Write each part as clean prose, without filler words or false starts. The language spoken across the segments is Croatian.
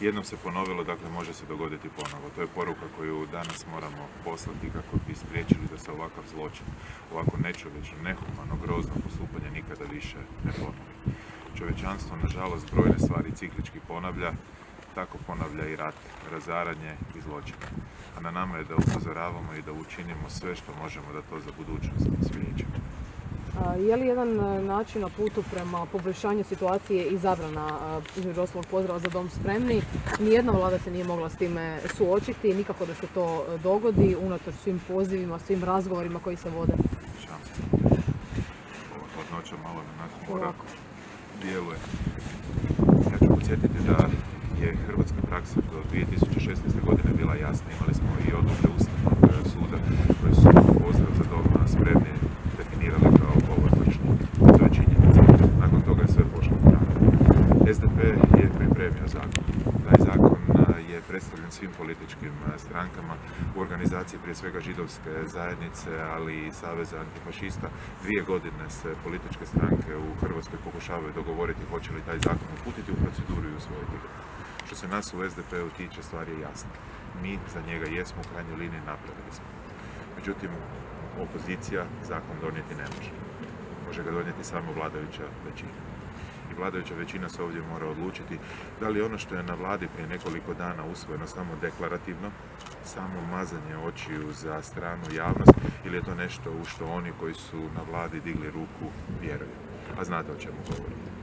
Jednom se ponovilo, dakle može se dogoditi ponovo. To je poruka koju danas moramo poslati kako bi spriječili da se ovakav zločin, ovako nečovječno, nehumano, grozno postupanje nikada više ne ponovi. Čovječanstvo, nažalost, brojne stvari ciklički ponavlja, tako ponavlja i rat, razaranje i zločin. A na nama je da upozoravamo i da učinimo sve što možemo da to za budućnost spriječimo. Je li jedan način na putu prema poboljšanju situacije i zabrana između ostalog pozdrava za dom spremni? Nijedna vlada se nije mogla s time suočiti, nikako da se to dogodi, unatoč svim pozivima, svim razgovorima koji se vode. Ova hladnoća malo na nas mora djeluje. Ja ću podsjetiti da je hrvatska praksa do 2016. godine bila jasna. Imali smo i odluke Ustavnog suda koje su pozdrav za dom spremni definirali kao površno. To je činjenica. Nakon toga je sve pošlo u pravu. SDP je pripremio zakon. Taj zakon je predstavljen svim političkim strankama u organizaciji prije svega židovske zajednice, ali i Saveza antifašista. 2 godine se političke stranke u Hrvatskoj pokušavaju dogovoriti hoće li taj zakon uputiti u proceduru i usvojiti ga. Što se nas u SDP-u tiče, stvar je jasna. Mi za njega jesmo, u krajnjoj liniji napravili smo. Međutim, opozicija zakon donijeti ne može. Može ga donijeti samo vladajuća većina. I vladajuća većina se ovdje mora odlučiti da li ono što je na vladi prije nekoliko dana usvojeno samo deklarativno, samo mazanje očiju za stranu javnost, ili je to nešto u što oni koji su na vladi digli ruku vjeruju. A znate o čemu govorimo.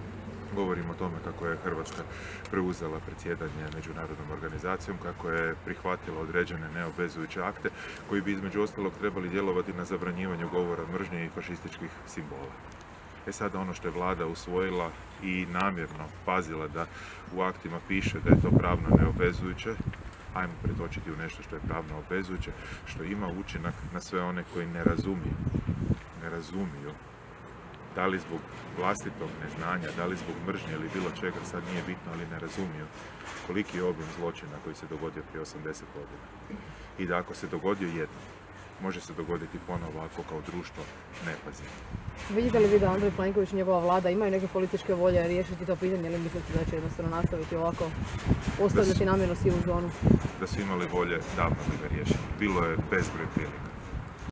Govorimo o tome kako je Hrvatska preuzela predsjedanje međunarodnom organizacijom, kako je prihvatila određene neobvezujuće akte koji bi između ostalog trebali djelovati na zabranjivanju govora mržnje i fašističkih simbola. E sada ono što je vlada usvojila i namjerno pazila da u aktima piše da je to pravno neobvezujuće, ajmo pretočiti u nešto što je pravno obvezujuće, što ima učinak na sve one koji ne razumiju. Da li zbog vlastitog neznanja, da li zbog mržnje ili bilo čega, sad nije bitno, ali ne razumiju koliki je obim zločina koji se dogodio prije 80 godina. I da ako se dogodio jednom, može se dogoditi ponovo ako kao društvo ne pazimo. Vidite li vi da Andrej Plenković i njegova vlada imaju neke političke volje riješiti to pitanje ili mislite da će jednostavno nastaviti ovako, ostavljati namjerno sivu zonu? Da su imali volje, davno bi ga riješili. Bilo je bezbroj prilika.